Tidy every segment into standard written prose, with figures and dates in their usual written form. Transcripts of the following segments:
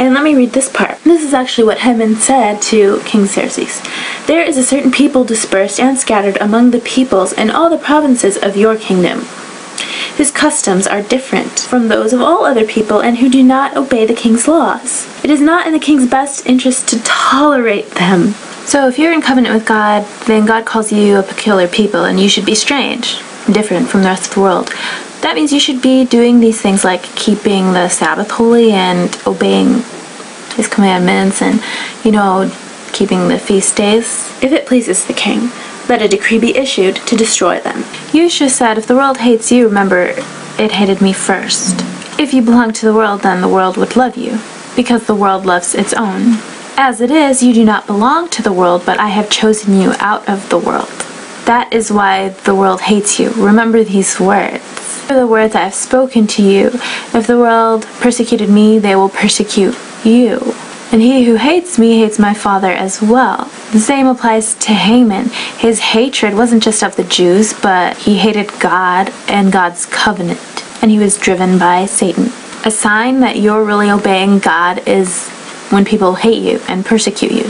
And let me read this part. This is actually what Haman said to King Xerxes. There is a certain people dispersed and scattered among the peoples in all the provinces of your kingdom, whose customs are different from those of all other people and who do not obey the king's laws. It is not in the king's best interest to tolerate them. So if you're in covenant with God, then God calls you a peculiar people and you should be strange, different from the rest of the world. That means you should be doing these things like keeping the Sabbath holy and obeying His commandments and, keeping the feast days. If it pleases the king, let a decree be issued to destroy them. Yahushua said, if the world hates you, remember, it hated me first. If you belong to the world, then the world would love you, because the world loves its own. As it is, you do not belong to the world, but I have chosen you out of the world. That is why the world hates you. Remember these words. The words I have spoken to you. If the world persecuted me, they will persecute you. And he who hates me hates my Father as well. The same applies to Haman. His hatred wasn't just of the Jews, but he hated God and God's covenant, and he was driven by Satan. A sign that you're really obeying God is when people hate you and persecute you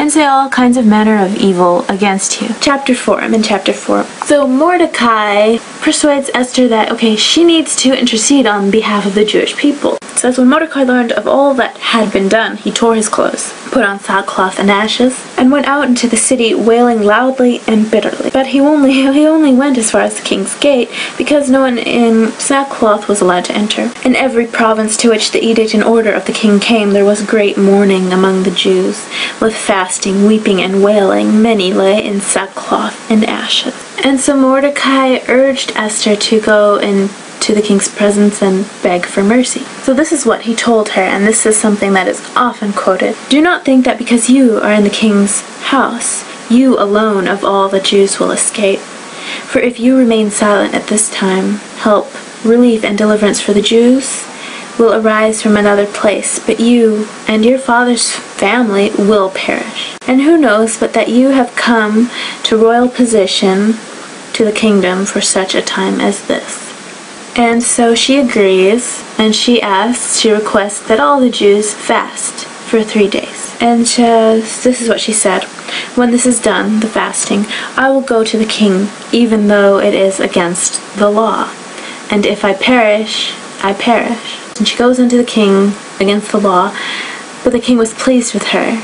and say all kinds of manner of evil against you. Chapter 4. I'm in chapter 4. So Mordecai persuades Esther that, she needs to intercede on behalf of the Jewish people. It says, when Mordecai learned of all that had been done, he tore his clothes, put on sackcloth and ashes, and went out into the city wailing loudly and bitterly. But he only went as far as the king's gate, because no one in sackcloth was allowed to enter. In every province to which the edict and order of the king came, there was great mourning among the Jews, with fasting, weeping, and wailing. Many lay in sackcloth and ashes. And so Mordecai urged Esther to go into the king's presence and beg for mercy. So this is what he told her, and this is something that is often quoted. Do not think that because you are in the king's house, you alone of all the Jews will escape. For if you remain silent at this time, help, relief, and deliverance for the Jews will arise from another place, but you and your father's family will perish. And who knows but that you have come to royal position to the kingdom for such a time as this. And so she agrees, and she requests that all the Jews fast for 3 days. And this is what she said. When this is done, the fasting, I will go to the king, even though it is against the law. And if I perish, I perish. And she goes unto the king against the law, but the king was pleased with her.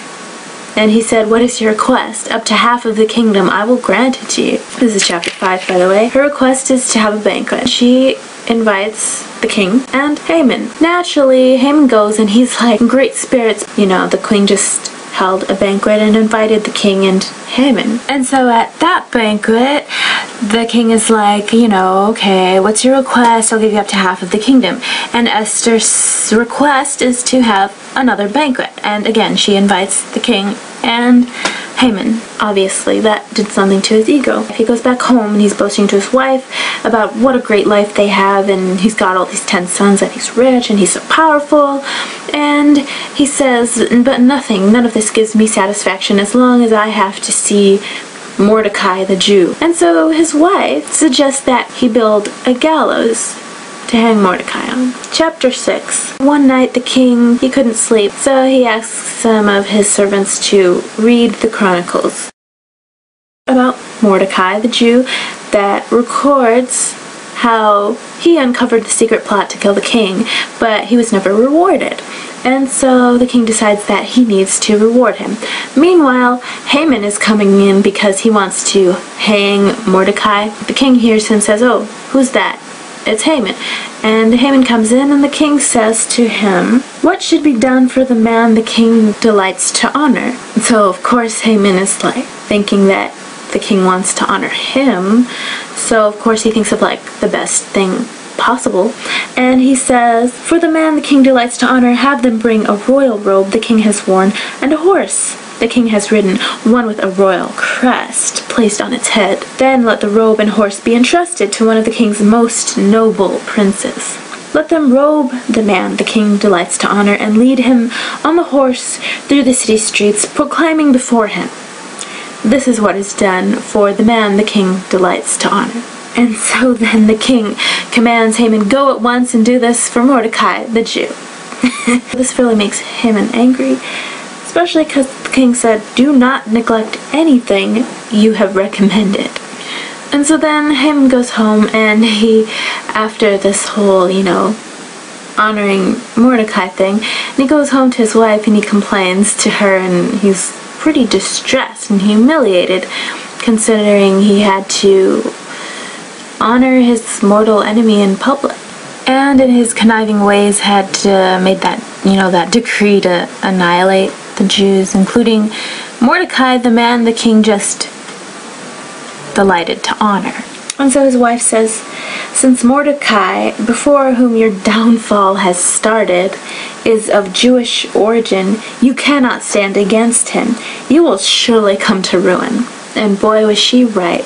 And he said, what is your request? Up to half of the kingdom I will grant it to you. This is chapter 5, by the way. Her request is to have a banquet. She invites the king and Haman. Naturally, Haman goes and he's like in great spirits. The queen just held a banquet and invited the king and Haman. And so at that banquet, the king is like, what's your request? I'll give you up to half of the kingdom. And Esther's request is to have another banquet. And again, she invites the king and Haman. Obviously, that did something to his ego. He goes back home and he's boasting to his wife about what a great life they have, and he's got all these 10 sons and he's rich and he's so powerful. And he says, but none of this gives me satisfaction as long as I have to see Mordecai the Jew. And so his wife suggests that he build a gallows to hang Mordecai on. Chapter 6. One night the king, he couldn't sleep, so he asks some of his servants to read the chronicles about Mordecai the Jew that records how he uncovered the secret plot to kill the king, but he was never rewarded. And so the king decides that he needs to reward him. Meanwhile, Haman is coming in because he wants to hang Mordecai. The king hears him and says, oh, who's that? It's Haman. And Haman comes in and the king says to him, what should be done for the man the king delights to honor? So of course Haman is like thinking that the king wants to honor him. So of course he thinks of like the best thing possible. And he says, for the man the king delights to honor, have them bring a royal robe the king has worn, and a horse the king has ridden, one with a royal crest placed on its head. Then let the robe and horse be entrusted to one of the king's most noble princes. Let them robe the man the king delights to honor, and lead him on the horse through the city streets, proclaiming before him, this is what is done for the man the king delights to honor. And so then the king commands Haman, go at once and do this for Mordecai the Jew. This really makes Haman angry, especially because the king said, do not neglect anything you have recommended. And so then Haman goes home, and he, after this whole, you know, honoring Mordecai thing, and he goes home to his wife and he complains to her, and he's pretty distressed and humiliated considering he had to honor his mortal enemy in public. And in his conniving ways had made that, you know, that decree to annihilate the Jews, including Mordecai, the man the king just delighted to honor. And so his wife says, since Mordecai, before whom your downfall has started, is of Jewish origin, you cannot stand against him. You will surely come to ruin. And boy, was she right.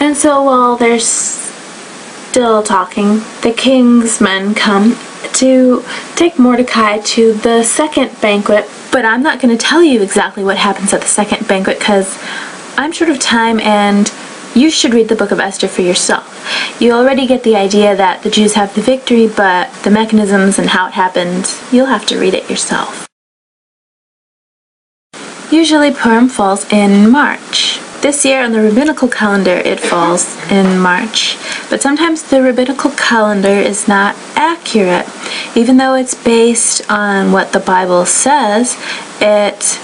And so while they're still talking, the king's men come to take Mordecai to the second banquet. But I'm not going to tell you exactly what happens at the second banquet because I'm short of time, and you should read the book of Esther for yourself. You already get the idea that the Jews have the victory, but the mechanisms and how it happened, you'll have to read it yourself. Usually Purim falls in March. This year on the rabbinical calendar it falls in March, but sometimes the rabbinical calendar is not accurate. Even though it's based on what the Bible says, it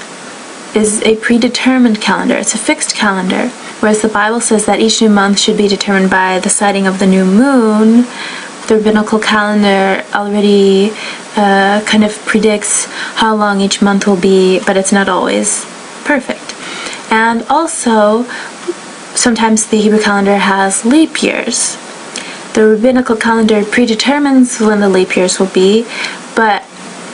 is a predetermined calendar. It's a fixed calendar. Whereas the Bible says that each new month should be determined by the sighting of the new moon, the rabbinical calendar already kind of predicts how long each month will be, but it's not always perfect. And also, sometimes the Hebrew calendar has leap years. The rabbinical calendar predetermines when the leap years will be, but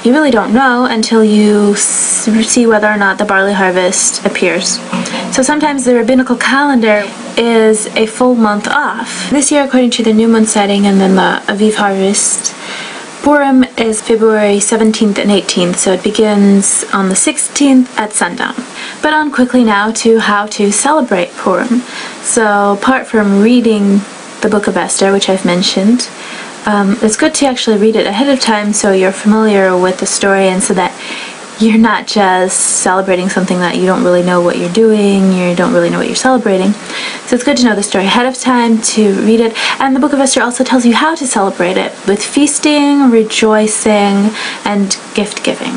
you really don't know until you see whether or not the barley harvest appears. So sometimes the rabbinical calendar is a full month off. This year, according to the new moon sighting and then the Aviv harvest, Purim is February 17th and 18th, so it begins on the 16th at sundown. But on quickly now to how to celebrate Purim. So apart from reading the book of Esther, which I've mentioned, it's good to actually read it ahead of time so you're familiar with the story and so that you're not just celebrating something that you don't really know what you're doing, you don't really know what you're celebrating. So it's good to know the story ahead of time, to read it. And the book of Esther also tells you how to celebrate it, with feasting, rejoicing, and gift-giving.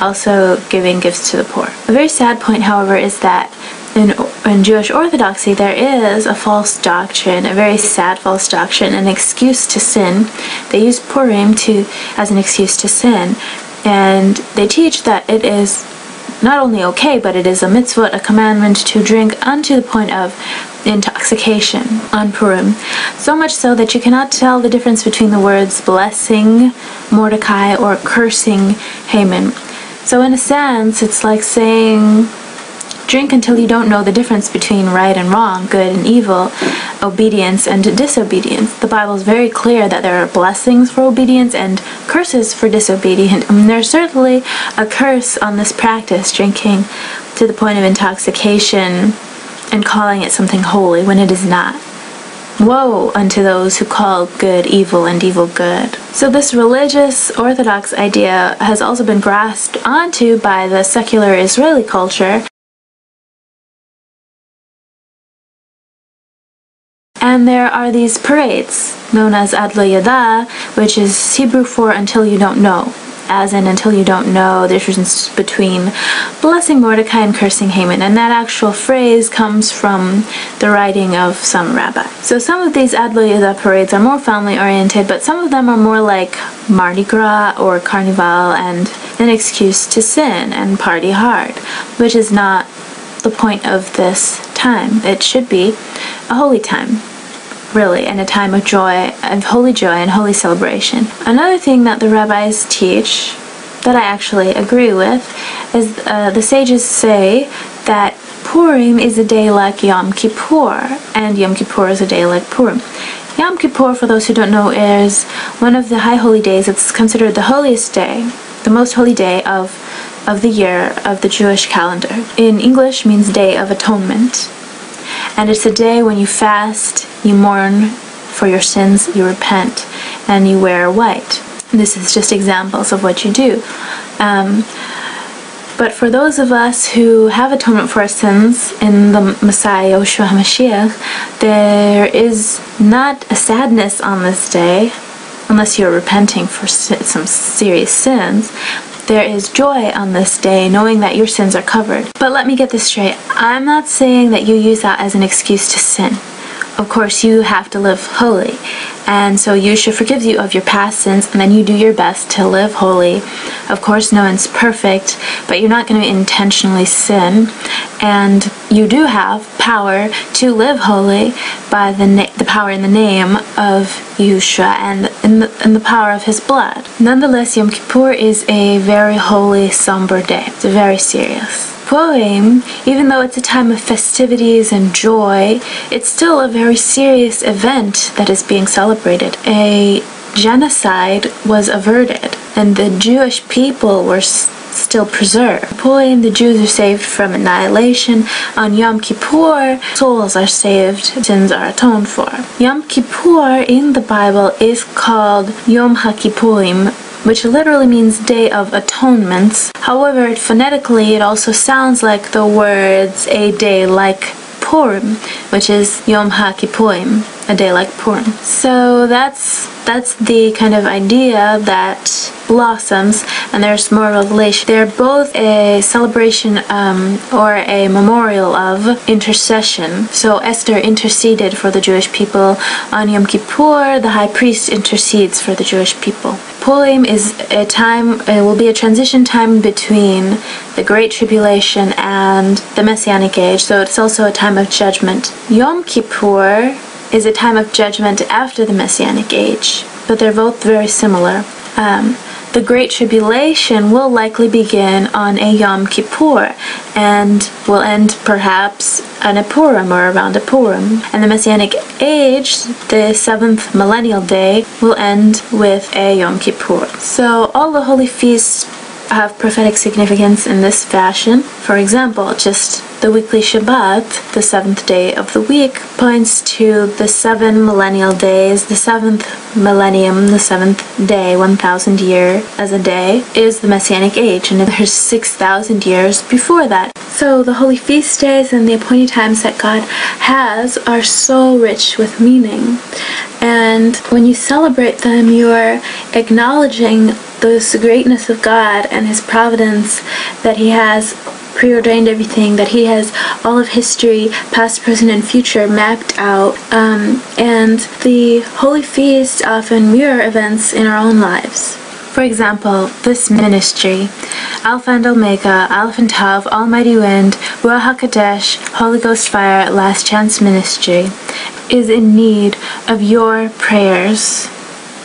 Also giving gifts to the poor. A very sad point, however, is that in Jewish Orthodoxy there is a false doctrine, a very sad false doctrine, an excuse to sin. They use Purim as an excuse to sin, and they teach that it is not only okay, but it is a mitzvah, a commandment to drink unto the point of intoxication on Purim. So much so that you cannot tell the difference between the words blessing Mordecai or cursing Haman. So in a sense, it's like saying, drink until you don't know the difference between right and wrong, good and evil, obedience and disobedience. The Bible is very clear that there are blessings for obedience and curses for disobedience. I mean, there's certainly a curse on this practice, drinking to the point of intoxication and calling it something holy when it is not. Woe unto those who call good evil and evil good. So this religious Orthodox idea has also been grasped onto by the secular Israeli culture. And there are these parades, known as Ad-Le-Yedah, which is Hebrew for until you don't know. As in, until you don't know the difference between blessing Mordecai and cursing Haman. And that actual phrase comes from the writing of some rabbi. So some of these Ad-Le-Yedah parades are more family-oriented, but some of them are more like Mardi Gras or Carnival and an excuse to sin and party hard, which is not the point of this time. It should be a holy time, really, and a time of joy, of holy joy and holy celebration. Another thing that the rabbis teach that I actually agree with is the sages say that Purim is a day like Yom Kippur, and Yom Kippur is a day like Purim. Yom Kippur, for those who don't know, is one of the high holy days. It's considered the holiest day, the most holy day of the year of the Jewish calendar. In English means Day of Atonement. And it's a day when you fast, you mourn for your sins, you repent, and you wear white. This is just examples of what you do. But for those of us who have atonement for our sins in the Messiah, Yeshua HaMashiach, there is not a sadness on this day, unless you're repenting for some serious sins. There is joy on this day, knowing that your sins are covered. But let me get this straight. I'm not saying that you use that as an excuse to sin. Of course, you have to live holy, and so Yeshua forgives you of your past sins, and then you do your best to live holy. Of course, no one's perfect, but you're not going to intentionally sin, and you do have power to live holy by the power in the name of Yeshua and in the power of His blood. Nonetheless, Yom Kippur is a very holy, somber day. It's very serious. Purim, even though it's a time of festivities and joy, it's still a very serious event that is being celebrated. A genocide was averted, and the Jewish people were still preserved. Purim, the Jews are saved from annihilation. On Yom Kippur, souls are saved, sins are atoned for. Yom Kippur in the Bible is called Yom HaKippurim, which literally means Day of Atonements. However, phonetically, it also sounds like the words a day like Purim, which is Yom HaKippurim, a day like Purim. So that's the kind of idea that blossoms, and there's more revelation. They're both a celebration or a memorial of intercession. So Esther interceded for the Jewish people. On Yom Kippur, the high priest intercedes for the Jewish people. Purim is a time, it will be a transition time between the Great Tribulation and the Messianic Age, so it's also a time of judgment. Yom Kippur is a time of judgment after the Messianic Age, but they're both very similar. The Great Tribulation will likely begin on a Yom Kippur and will end perhaps on a Purim or around a Purim. And the Messianic Age, the 7th millennial day, will end with a Yom Kippur. So all the holy feasts have prophetic significance in this fashion. For example, just the weekly Shabbat, the 7th day of the week, points to the 7 millennial days. The 7th millennium, the 7th day, 1,000 year as a day, is the Messianic Age, and there's 6,000 years before that. So the holy feast days and the appointed times that God has are so rich with meaning. And when you celebrate them, you're acknowledging the greatness of God and His providence, that He has preordained everything, that He has all of history, past, present, and future mapped out, and the holy feasts often mirror events in our own lives. For example, this ministry, Alpha and Omega, Alpha and Tav, Almighty Wind, Ruach HaKadesh, Holy Ghost Fire, Last Chance Ministry, is in need of your prayers.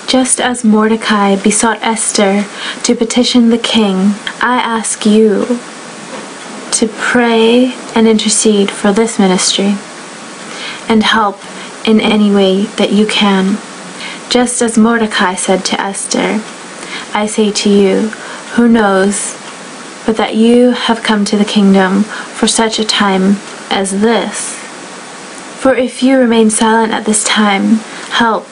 Just as Mordecai besought Esther to petition the king, I ask you to pray and intercede for this ministry and help in any way that you can. Just as Mordecai said to Esther, I say to you, who knows but that you have come to the kingdom for such a time as this? For if you remain silent at this time, help,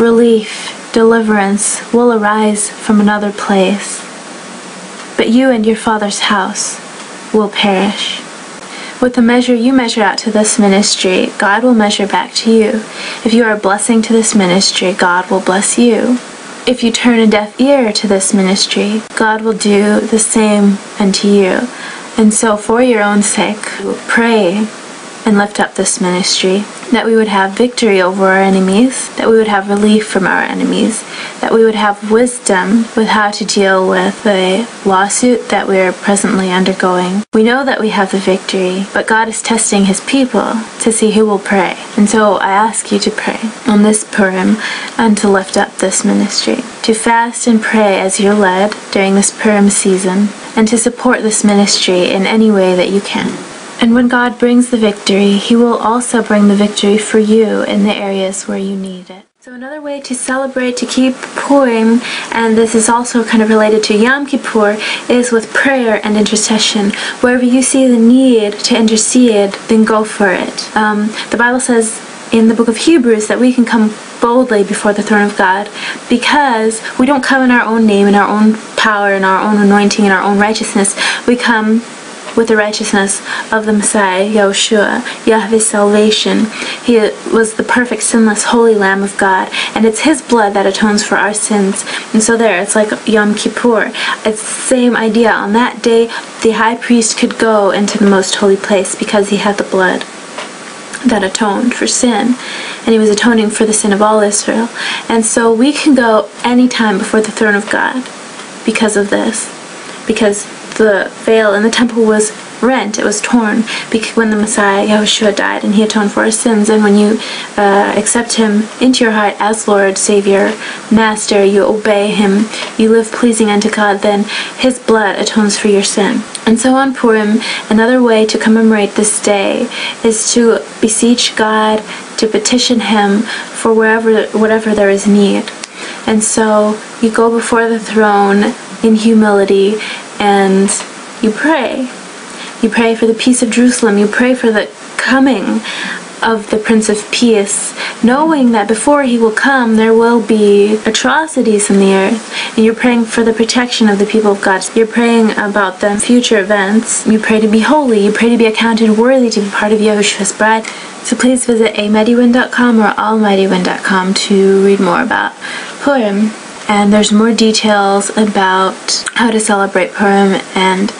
relief, deliverance will arise from another place, but you and your father's house will perish. With the measure you measure out to this ministry, God will measure back to you. If you are a blessing to this ministry, God will bless you. If you turn a deaf ear to this ministry, God will do the same unto you. And so for your own sake, pray and lift up this ministry, that we would have victory over our enemies, that we would have relief from our enemies, that we would have wisdom with how to deal with the lawsuit that we are presently undergoing. We know that we have the victory, but God is testing His people to see who will pray. And so I ask you to pray on this Purim and to lift up this ministry, to fast and pray as you're led during this Purim season, and to support this ministry in any way that you can. And when God brings the victory, He will also bring the victory for you in the areas where you need it. So another way to celebrate, to keep Purim, and this is also kind of related to Yom Kippur, is with prayer and intercession. Wherever you see the need to intercede, then go for it. The Bible says in the book of Hebrews that we can come boldly before the throne of God, because we don't come in our own name, in our own power, in our own anointing, in our own righteousness. We come with the righteousness of the Messiah, Yahushua, Yahweh's salvation. He was the perfect, sinless, holy Lamb of God, and it's His blood that atones for our sins. And so there, it's like Yom Kippur. It's the same idea. On that day, the high priest could go into the most holy place because he had the blood that atoned for sin, and he was atoning for the sin of all Israel. And so we can go anytime before the throne of God because of this, because the veil in the temple was rent, it was torn, because when the Messiah, Yahushua, died and He atoned for our sins. And when you accept Him into your heart as Lord, Savior, Master, you obey Him, you live pleasing unto God, then His blood atones for your sin. And so on Purim, another way to commemorate this day is to beseech God, to petition Him for whatever there is need. And so you go before the throne in humility and you pray. You pray for the peace of Jerusalem. You pray for the coming of the Prince of Peace, knowing that before He will come, there will be atrocities in the earth. And you're praying for the protection of the people of God. You're praying about the future events. You pray to be holy. You pray to be accounted worthy to be part of Yahushua's bride. So please visit amightywind.com or almightywind.com to read more about Purim. And there's more details about how to celebrate Purim and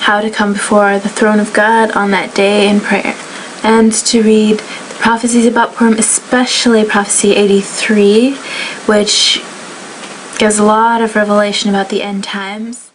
how to come before the throne of God on that day in prayer, and to read the prophecies about Purim, especially prophecy 83, which gives a lot of revelation about the end times.